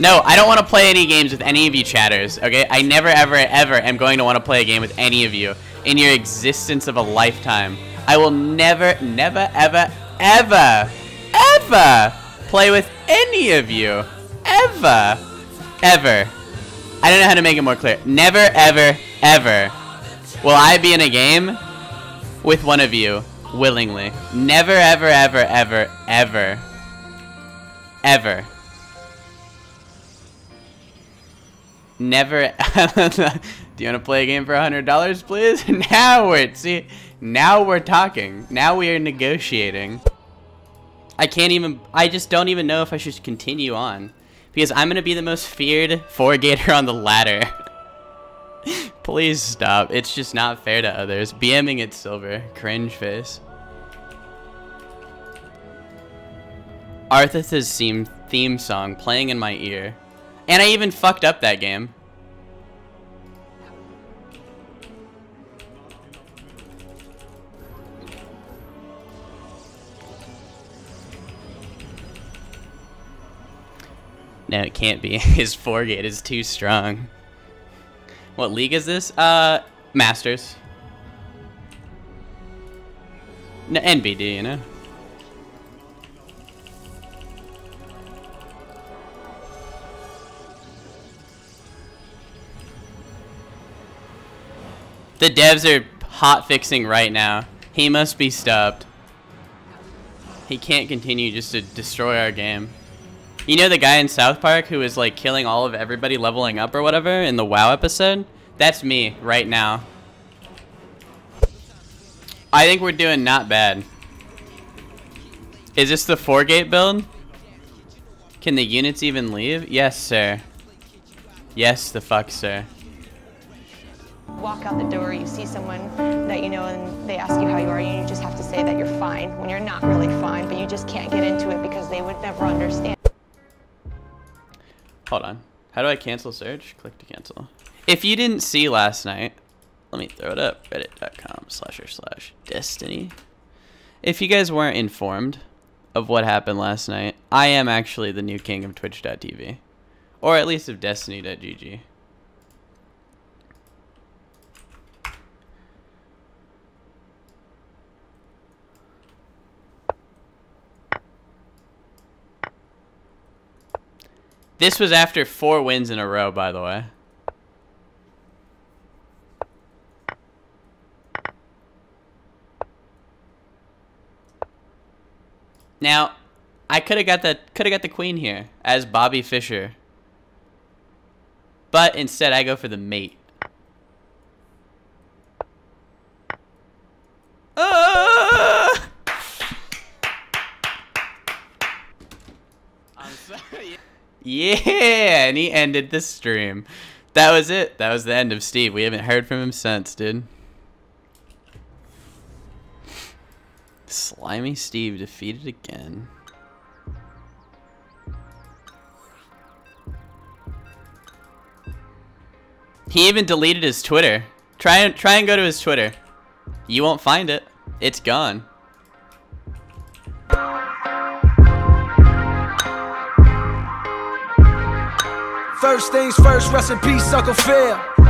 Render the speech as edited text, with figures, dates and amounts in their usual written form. No, I don't want to play any games with any of you chatters, okay? I never, ever, ever am going to want to play a game with any of you in your existence of a lifetime. I will never, never, ever, ever, ever play with any of you. Ever. Ever. I don't know how to make it more clear. Never, ever, ever will I be in a game with one of you willingly. Never, ever, ever, ever, ever. Ever. Never. Do you want to play a game for $100, please? Now we're, see, now we're talking. Now we are negotiating. I can't even, I just don't even know if I should continue on, because I'm going to be the most feared four-gator on the ladder. Please stop. It's just not fair to others. BMing at Silver. Cringe face. Arthas' theme song playing in my ear. And I even fucked up that game. No, it can't be. His foregate is too strong. What league is this? Masters. No, NBD, you know? The devs are hotfixing right now. He must be stopped. He can't continue just to destroy our game. You know the guy in South Park who is like killing all of everybody leveling up or whatever in the WoW episode? That's me right now. I think we're doing not bad. Is this the four-gate build? Can the units even leave? Yes, sir. Yes, the fuck, sir. Walk out the door, you see someone that you know and they ask you how you are, and you just have to say that you're fine when you're not really fine, but you just can't get into it because they would never understand. Hold on. How do I cancel search? Click to cancel. If you didn't see last night, let me throw it up. reddit.com//destiny. If you guys weren't informed of what happened last night, I am actually the new king of twitch.tv. Or at least of destiny.gg. This was after 4 wins in a row, by the way. Now, I could have got the queen here as Bobby Fischer. But instead I go for the mate. I'm sorry. Yeah, and he ended the stream. That was it. That was the end of Steve. We haven't heard from him since, dude. Slimy Steve defeated again. He even deleted his Twitter. Try and go to his Twitter. You won't find it. It's gone. First things first, rest in peace, Uncle Phil.